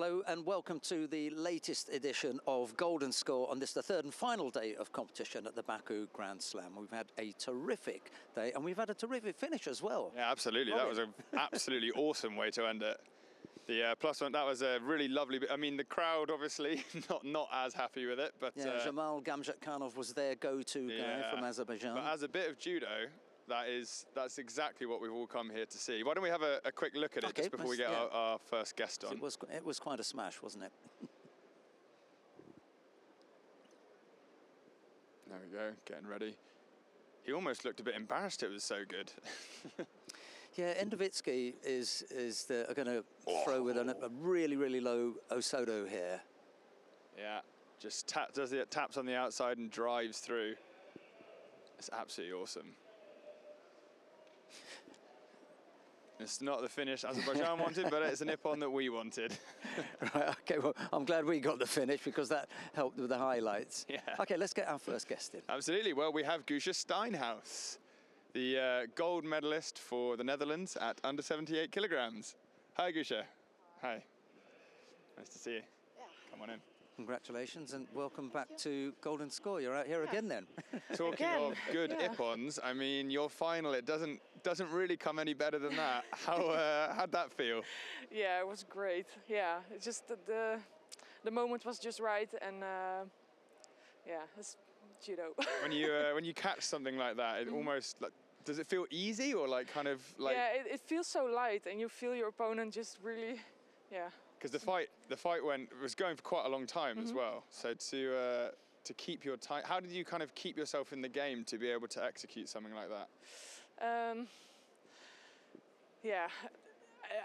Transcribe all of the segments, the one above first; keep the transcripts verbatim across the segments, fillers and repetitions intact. Hello and welcome to the latest edition of Golden Score on this, the third and final day of competition at the Baku Grand Slam. We've had a terrific day and we've had a terrific finish as well. Yeah, absolutely. Right. That was an absolutely awesome way to end it. The uh, plus one, that was a really lovely bit. I mean, the crowd, obviously, not not as happy with it. But yeah, uh, Jamal Gamzatkanov was their go-to yeah, guy from Azerbaijan. But as a bit of judo, that is, that's exactly what we've all come here to see. Why don't we have a, a quick look at it okay, just before we get yeah. our, our first guest on. It was, it was quite a smash, wasn't it? There we go, getting ready. He almost looked a bit embarrassed, it was so good. Yeah, Endovitsky is, is the, are going to oh. throw with an, a really, really low Osodo here. Yeah, just tap, does the, taps on the outside and drives through. It's absolutely awesome. It's not the finish Azerbaijan wanted, but it's an Ippon that we wanted. Right, okay, well, I'm glad we got the finish because that helped with the highlights. Yeah. Okay, let's get our first guest in. Absolutely. Well, we have Guusje Steenhuis, the uh, gold medalist for the Netherlands at under seventy-eight kilograms. Hi, Guusje. Hi. Nice to see you. Yeah. Come on in. Congratulations and welcome back to Golden Score. You're out here yeah. again then. Talking again. of good yeah. Ippons, I mean, your final, it doesn't doesn't really come any better than that. How uh, how'd that feel? Yeah, it was great. Yeah, it's just the the, the moment was just right and uh, yeah, it's judo. When you uh, when you catch something like that, it mm. almost like, does it feel easy or like kind of like? Yeah, it, it feels so light and you feel your opponent just really, yeah. Because the fight, the fight went was going for quite a long time mm-hmm. as well. So to uh, to keep your time, how did you kind of keep yourself in the game to be able to execute something like that? Um, yeah,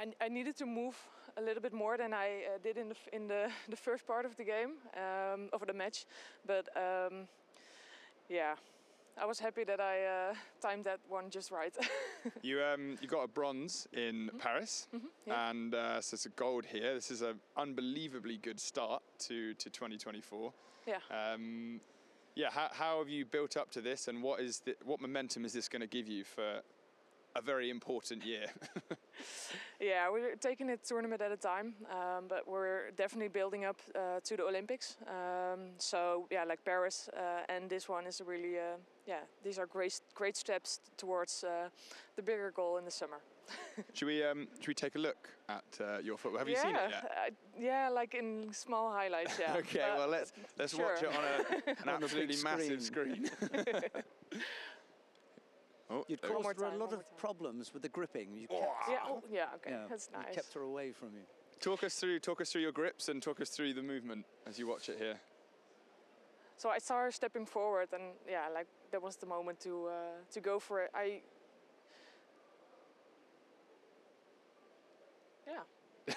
I, I needed to move a little bit more than I uh, did in the in the the first part of the game um, of the match. But um, yeah, I was happy that I uh, timed that one just right. You um you got a bronze in mm-hmm. Paris mm-hmm, yeah. and uh, so it's a gold here. This is an unbelievably good start to to twenty twenty-four. Yeah. Um, yeah. How, how have you built up to this, and what is the, what momentum is this going to give you for a very important year? Yeah, we're taking it tournament at a time, um, but we're definitely building up uh, to the Olympics. Um, so yeah, like Paris uh, and this one is really. Uh, Yeah, these are great, great steps towards uh, the bigger goal in the summer. Should we um, should we take a look at uh, your football? Have yeah, you seen it yet? Uh, yeah, like in small highlights. Yeah. Okay, but well let's let's sure. watch it on a, an absolutely screen. massive screen. Oh, you'd caused her time, a lot of problems with the gripping. You kept, yeah, oh, yeah, okay, yeah, that's nice. You kept her away from you. Talk us through talk us through your grips and talk us through the movement as you watch it here. So I saw her stepping forward, and yeah, like that was the moment to uh, to go for it. I yeah,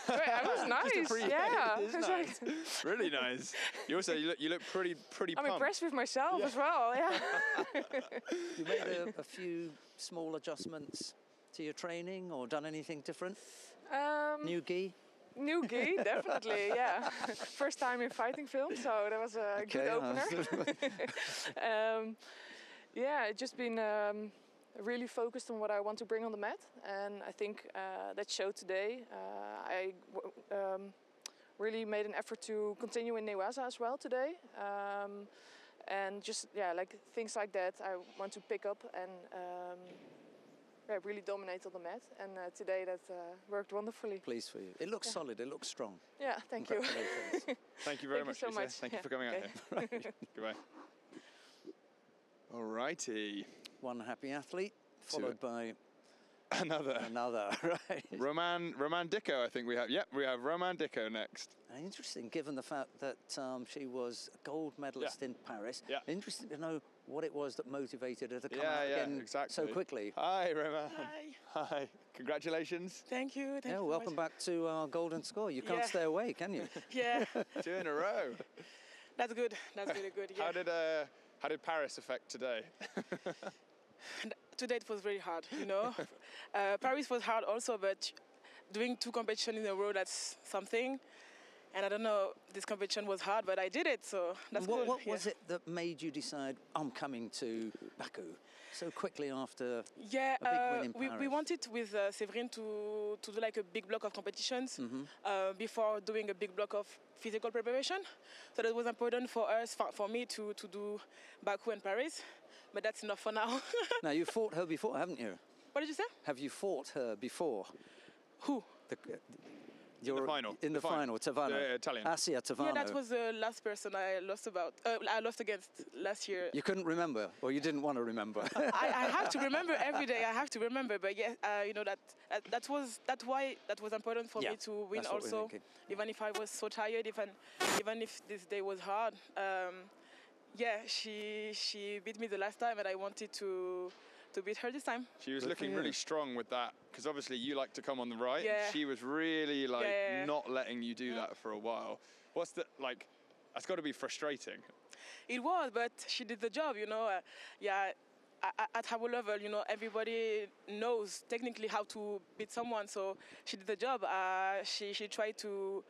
that was nice. Yeah, it is nice. Like really nice. You also you look you look pretty pretty. I'm pumped. impressed with myself yeah. as well. Yeah. You made a, a few small adjustments to your training, or done anything different? Um, New gi. New gi, definitely, yeah. First time in fighting film, so that was a okay, good opener. um, yeah, it's just been um, really focused on what I want to bring on the mat, and I think uh, that showed today. Uh, I w um, really made an effort to continue in Newaza as well today, um, and just yeah, like things like that I want to pick up and um, I really dominate on the mat, and uh, today that uh, worked wonderfully. Pleased for you. It looks yeah. solid, it looks strong. Yeah, thank you. Thank you very thank much, you so much. Thank yeah. you for coming okay. out here. Right. Goodbye. All righty. One happy athlete, followed Two. by another. Another, right. Romane, Romane Dicko, I think we have. Yep, we have Romane Dicko next. Interesting, given the fact that um, she was a gold medalist yeah. in Paris. Yeah. Interesting to know what it was that motivated her to come yeah, out again yeah, exactly. so quickly. Hi, Romane. Hi. Hi. Congratulations. Thank you. Thank yeah, you welcome much. back to our Golden Score. You can't yeah. stay away, can you? Yeah. Two in a row. That's good. That's really good. Yeah. How did uh, how did Paris affect today? Today it was very hard. You know, uh, Paris was hard also, but doing two competitions in a row, that's something. And I don't know, this competition was hard, but I did it, so that's what, good. What yeah. was it that made you decide, I'm coming to Baku so quickly after yeah, a big uh, win in Paris? We, we wanted with uh, Séverine to, to do like a big block of competitions mm-hmm. uh, before doing a big block of physical preparation. So that was important for us, for me to, to do Baku and Paris, but that's enough for now. Now, you fought her before, haven't you? What did you say? Have you fought her before? Who? The, uh, You're the final. In the, the final, final. Tavano. The Italian. Asia Tavano. Yeah, that was the last person I lost about. Uh, I lost against last year. You couldn't remember, or you didn't want to remember. I, I have to remember every day. I have to remember, but yeah, uh, you know that uh, that was that why that was important for yeah, me to win also. Even if I was so tired, even even if this day was hard, um, yeah, she she beat me the last time, and I wanted to. to beat her this time. She was looking really strong with that, because obviously you like to come on the right. Yeah. She was really like yeah. not letting you do yeah. that for a while. What's the, like, that's got to be frustrating. It was, but she did the job, you know. Uh, yeah, at her level, you know, everybody knows technically how to beat someone, so she did the job. Uh, she, she tried to,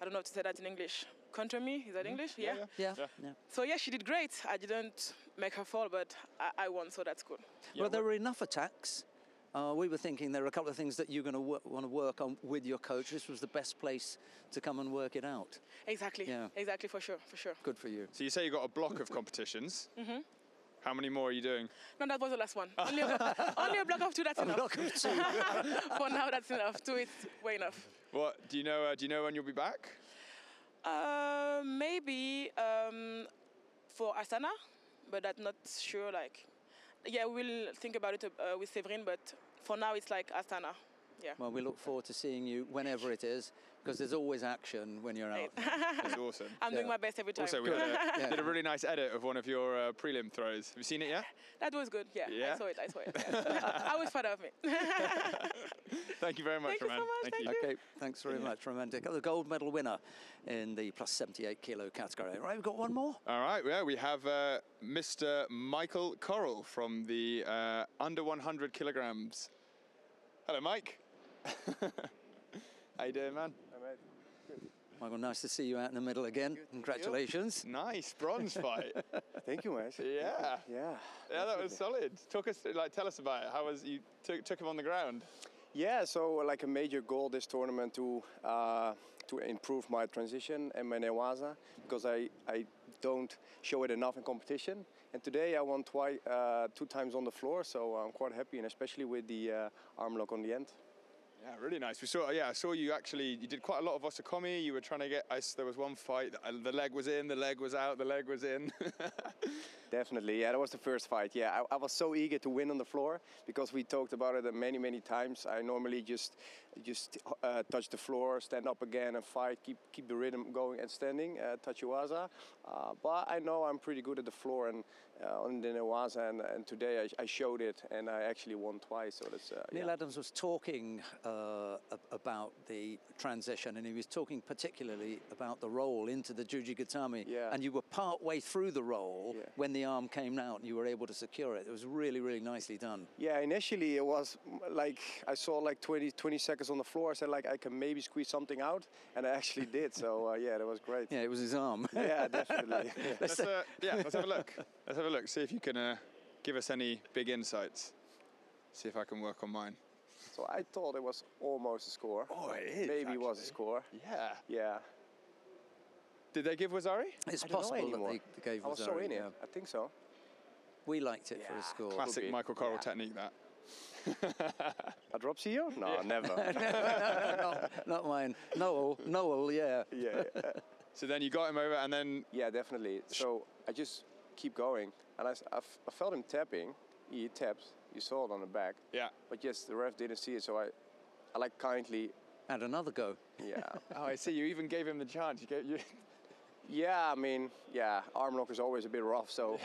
I don't know how to say that in English. Counter me, is that English? Yeah. Yeah. Yeah. Yeah. yeah. So yeah, she did great. I didn't make her fall, but I, I won, so that's good. Yeah, well, there were enough attacks. Uh, we were thinking there are a couple of things that you're going to want to work on with your coach. This was the best place to come and work it out. Exactly. Yeah. Exactly, for sure, for sure. Good for you. So you say you got a block of competitions. Mm-hmm. How many more are you doing? No, that was the last one. Only a, only a block of two. That's a enough. Block of two. For now, that's enough. Two is way enough. What do you know? Uh, do you know when you'll be back? Uh, maybe um, for Astana, but that's not sure. Like, yeah, we'll think about it uh, with Séverine, but for now it's like Astana. Yeah. Well, we look forward to seeing you whenever it is, because there's always action when you're out. It's awesome. I'm yeah. doing my best every time. Also, we had a, yeah. did a really nice edit of one of your uh, prelim throws. Have you seen it yet? That was good, yeah. yeah. I saw it, I saw it. Yeah. I was proud of it. Thank you very much, Romane. Thank you so much. Thank Thank you. You. Okay, thanks very yeah. much, Romane Dicko, the gold medal winner in the plus seventy-eight kilo category. All right, we've got one more. All right, yeah, we have uh, Mister Michael Korrel from the uh, under one hundred kilograms. Hello, Mike. How you doing, man? Right. Michael, nice to see you out in the middle again. Good. Congratulations. Nice bronze fight. Thank you, Ash. Yeah. Yeah. Yeah, yeah, that was solid. Talk us, like, tell us about it. How was you took took him on the ground? Yeah, so like a major goal this tournament to uh, to improve my transition and my Newaza, because I I don't show it enough in competition. And today I won twi uh, two times on the floor, so I'm quite happy, and especially with the uh, arm lock on the end. Yeah, really nice. We saw, yeah, I saw you actually, you did quite a lot of Osakomi. You were trying to get, I, there was one fight, the leg was in, the leg was out, the leg was in. Definitely, yeah, that was the first fight. Yeah, I, I was so eager to win on the floor, because we talked about it many, many times. I normally just just uh, touch the floor, stand up again and fight, keep keep the rhythm going and standing, uh, Tachiwaza. Uh, but I know I'm pretty good at the floor and uh, on the Newaza, and, and today I, I showed it, and I actually won twice. So that's, uh, Neil yeah. Adams was talking Uh, Uh, about the transition, and he was talking particularly about the roll into the Jujigatame, yeah. and you were part way through the roll yeah. when the arm came out and you were able to secure it. It was really, really nicely done. Yeah, initially it was like, I saw like twenty, twenty seconds on the floor. I said, like, I can maybe squeeze something out, and I actually did, so uh, yeah, that was great. Yeah, it was his arm. Yeah, definitely. Yeah. Let's, uh, yeah, let's have a look. Let's have a look, see if you can uh, give us any big insights. See if I can work on mine. So I thought it was almost a score. Oh, it is. Maybe it was a score. Yeah. Yeah. Did they give Wazari? It's possible that they gave Wazari. I was so in it. I think so. We liked it yeah. for a score. Classic Michael Korrel yeah. technique, that. A drop C E O? No, yeah. never. no, no, no, no, not mine. Noel, Noel, yeah. Yeah. yeah. So then you got him over, and then... Yeah, definitely. So I just keep going. And I, I, I felt him tapping. He taps. You saw it on the back. Yeah. But yes, the ref didn't see it, so I, I like kindly. And another go. Yeah. Oh, I see. You even gave him the chance. You gave you. Yeah, I mean, yeah, arm lock is always a bit rough, so, yeah.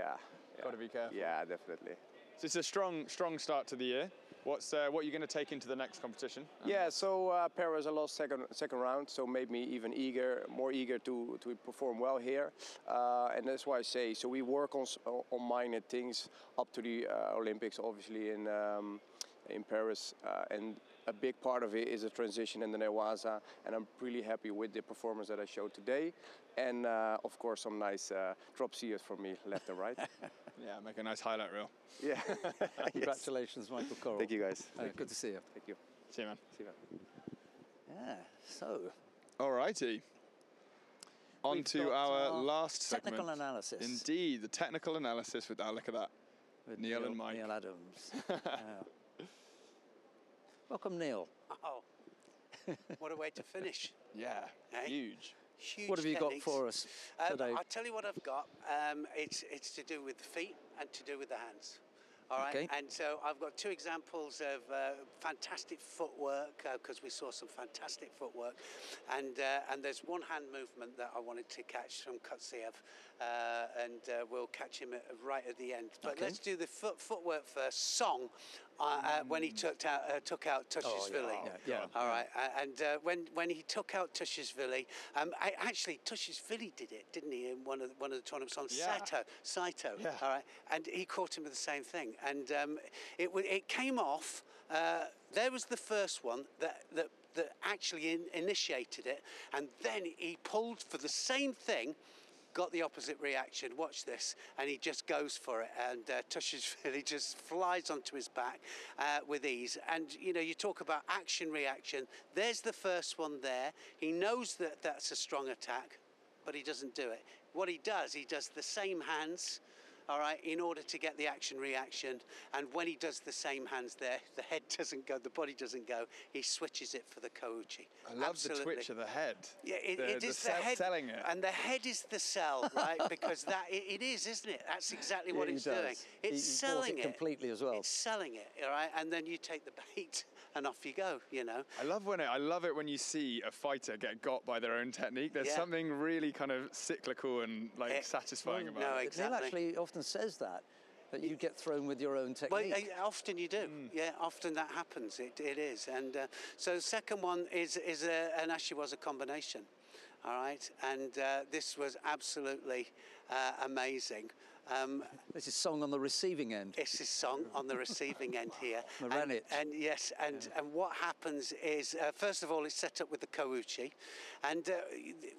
yeah, yeah. Got to be careful. Yeah, definitely. So it's a strong, strong start to the year. What's uh, what are you going to take into the next competition? Um, yeah, so uh, Paris, I lost second second round, so made me even eager, more eager to to perform well here, uh, and that's why I say. So we work on on minor things up to the uh, Olympics, obviously in um, in Paris, uh, and a big part of it is a transition in the Newaza, and I'm really happy with the performance that I showed today, and uh, of course some nice uh, drop seers for me left and right. Yeah, make a nice highlight reel. Yeah. Congratulations, Michael Korrel. Thank you, guys. Uh, Thank good you. to see you. Thank you. See you, man. See you, man. Yeah. So. All righty. On We've to our, our last technical segment. analysis. Indeed, the technical analysis with, oh, look at that, with Neil, Neil and Mike. Neil Adams. Yeah. Welcome, Neil. Uh-oh. What a way to finish. Yeah, hey? huge. Huge What have you techniques. got for us today? Um, I'll tell you what I've got. Um, it's, it's to do with the feet and to do with the hands. All right, okay. And so I've got two examples of uh, fantastic footwork, because uh, we saw some fantastic footwork, and uh, and there's one hand movement that I wanted to catch from Kutsiev, uh, and uh, we'll catch him at, right at the end. But okay. let's do the foot footwork first. Song, uh, uh, when he took out uh, took out Tushishvili. Oh, yeah. Yeah, yeah. All right, uh, and uh, when when he took out Tushishvili, um, I, actually Tushishvili did it, didn't he? In one of the, one of the tournaments on yeah. Saito, Saito. Yeah. All right, and he caught him with the same thing. And um, it, it came off, uh, there was the first one that, that, that actually in, initiated it, and then he pulled for the same thing, got the opposite reaction, watch this, and he just goes for it, and uh, Tushishvili just flies onto his back uh, with ease. And, you know, you talk about action-reaction, there's the first one there, he knows that that's a strong attack, but he doesn't do it. What he does, he does the same hands, all right, in order to get the action reaction. And when he does the same hands there, the head doesn't go, the body doesn't go, he switches it for the Kouchi. I love Absolutely. the twitch of the head. Yeah, it, the, it is the, the head. Selling it. And the head is the sell, right? Because that, it, it is, isn't it? That's exactly yeah, what it's does. doing. It's he, selling it. completely as well. It's selling it, all right? And then you take the bait and off you go, you know? I love when it, I love it when you see a fighter get got by their own technique. There's yeah. something really kind of cyclical and like it, satisfying about no, it. No, exactly. It actually often says that, that you get thrown with your own technique. Well, often you do. Mm. Yeah, often that happens. It, it is. And uh, so the second one is, is a, an Ashiwaza combination. All right. And uh, this was absolutely uh, amazing. Um, this is song on the receiving end. This is song on the receiving end here. Moranit. And, and yes, and, yeah. and what happens is, uh, first of all, it's set up with the Kouchi. And uh,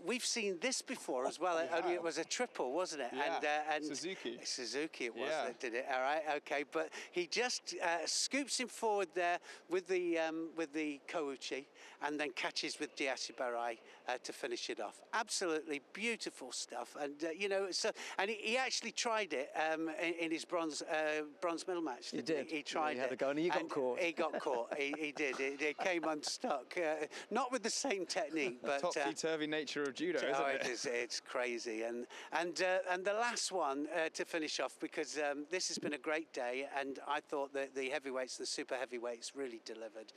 we've seen this before as well, yeah. only it was a triple, wasn't it? Yeah. And, uh, and Suzuki. Suzuki it was yeah. that did it, all right, okay. But he just uh, scoops him forward there with the um, with the Kouchi, and then catches with Diasi Barai uh, to finish it off. Absolutely beautiful stuff. And, uh, you know, so, and he, he actually tried it um, in, in his bronze uh, bronze medal match. He did. He, he tried yeah, he had it. A go and he got and caught. He got caught. He, he did. It, it came unstuck. Uh, not with the same technique, but topsy-turvy uh, nature of judo, isn't oh, it? it is, it's crazy. And and uh, and the last one uh, to finish off, because um, this has been a great day, and I thought that the heavyweights, the super heavyweights, really delivered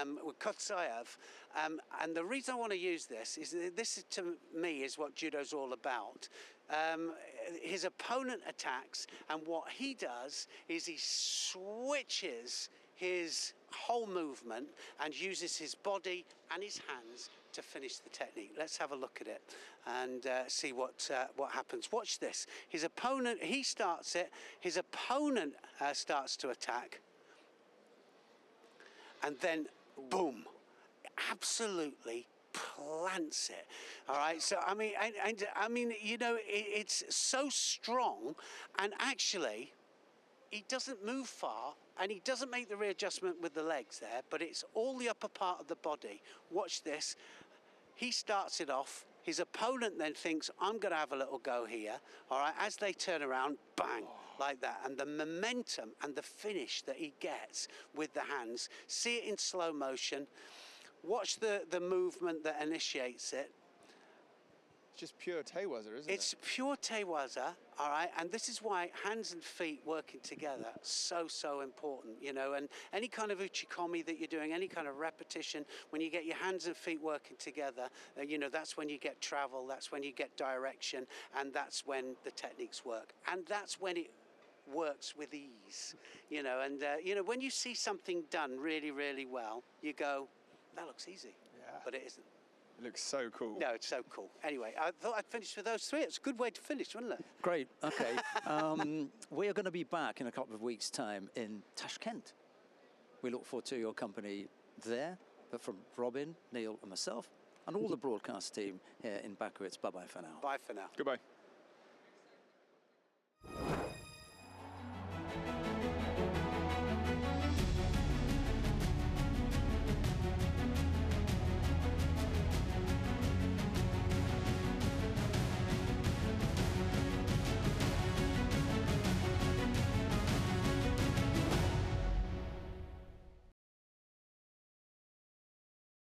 um, with Kutsiev. Um, and the reason I want to use this is that this is, to me is what judo's all about. Um, his opponent attacks, and what he does is he switches his whole movement and uses his body and his hands to finish the technique. Let's have a look at it and uh, see what uh, what happens. Watch this. His opponent, he starts it, his opponent uh, starts to attack, and then boom, absolutely plants it, all right. So I mean, and, and I mean, you know, it, it's so strong, and actually, he doesn't move far, and he doesn't make the readjustment with the legs there, but it's all the upper part of the body. Watch this. He starts it off. His opponent then thinks, "I'm going to have a little go here," all right. As they turn around, bang. Like that, and the momentum and the finish that he gets with the hands. See it in slow motion. Watch the, the movement that initiates it. It's just pure Tewaza, isn't it's it? It's pure Tewaza, all right? And this is why hands and feet working together, so, so important, you know? And any kind of Uchikomi that you're doing, any kind of repetition, when you get your hands and feet working together, uh, you know, that's when you get travel, that's when you get direction, and that's when the techniques work. And that's when it works with ease, you know? And, uh, you know, when you see something done really, really well, you go, that looks easy, yeah. but it isn't. It looks so cool. No, it's so cool. Anyway, I thought I'd finish with those three. It's a good way to finish, wasn't it? Great, okay. um, we are going to be back in a couple of weeks' time in Tashkent. We look forward to your company there. But from Robin, Neil and myself and all the broadcast team here in Baku, it's bye-bye for now. Bye for now. Goodbye.